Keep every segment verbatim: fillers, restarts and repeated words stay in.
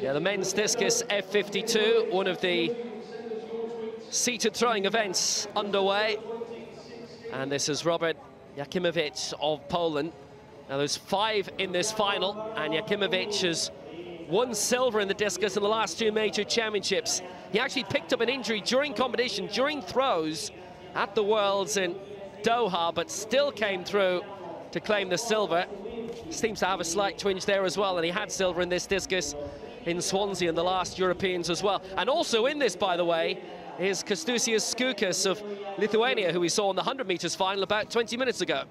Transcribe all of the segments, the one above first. Yeah, the men's discus F fifty-two, one of the seated throwing events underway. And this is Robert Jachimowicz of Poland. Now there's five in this final, and Jachimowicz has won silver in the discus in the last two major championships. He actually picked up an injury during competition, during throws at the Worlds in Doha, but still came through to claim the silver. Seems to have a slight twinge there as well, and he had silver in this discus in Swansea in the last Europeans as well. And also in this, by the way, is Kestutis Skucas of Lithuania, who we saw in the one hundred metres final about twenty minutes ago.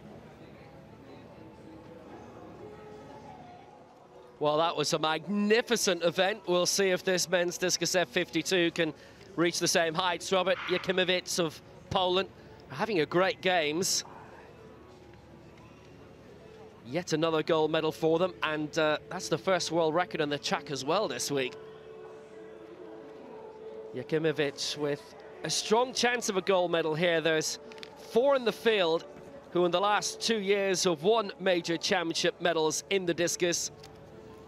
Well, that was a magnificent event. We'll see if this men's discus F fifty-two can reach the same heights. Robert Jachimowicz of Poland having a great games. Yet another gold medal for them, and uh, that's the first world record on the track as well this week. Jachimowicz with a strong chance of a gold medal here. There's four in the field who in the last two years have won major championship medals in the discus.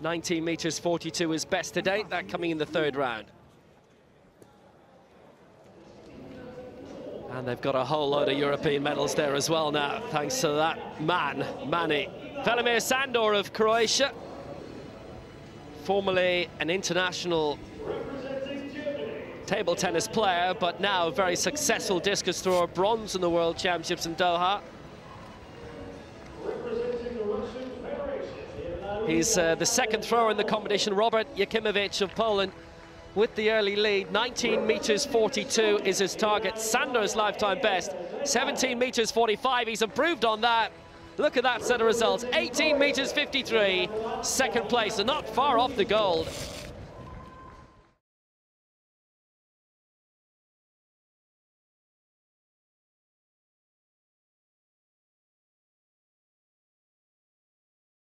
nineteen metres forty-two is best to date, that coming in the third round. And they've got a whole load of European medals there as well now, thanks to that man, Manny. Velimir Sandor of Croatia, formerly an international table tennis player, but now a very successful discus thrower, bronze in the World Championships in Doha. He's uh, the second thrower in the competition, Robert Jachimowicz of Poland, with the early lead. nineteen metres forty-two is his target. Sandor's lifetime best, seventeen metres forty-five. He's improved on that. Look at that set of results, eighteen metres fifty-three, second place, and not far off the gold.